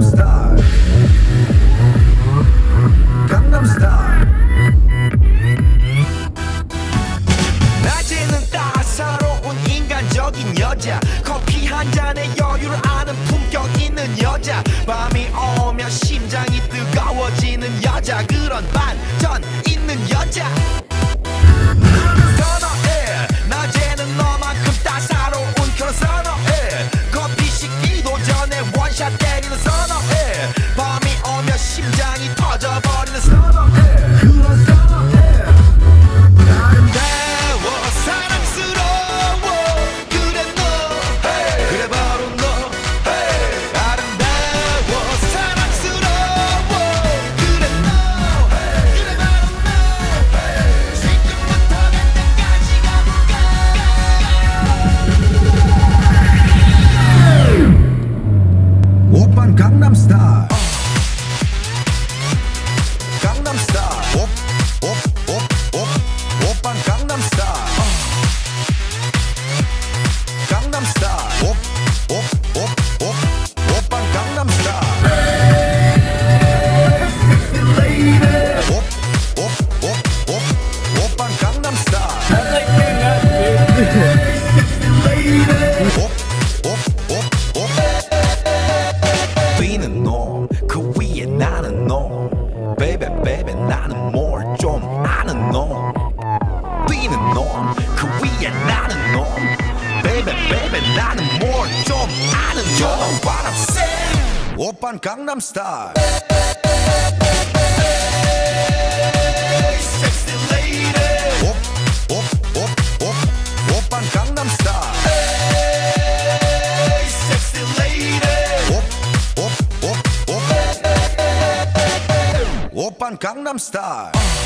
Gangnam Style. Gangnam Style. 낮에는 따사로운 인간적인 여자, 커피 한 잔에 여유를 아는 품격 있는 여자, 밤이 오면 심장이 뜨거워지는 여자, 그런 반전 있는 여자. Gangnam Style. Gangnam Style. Oppa Gangnam Style. Gangnam Style. Oppa Gangnam Style. Sexy lady. Oppa Gangnam Style. I like that. Sexy lady. 그 위에 나는 너 baby baby 나는 뭘 좀 아는 너 뛰는 놈 그 위에 나는 너 baby baby 나는 뭘 좀 아는 너 You know what I'm saying 오빤 강남 스타일 sexy lady 오빤 강남 스타일 Gangnam Style.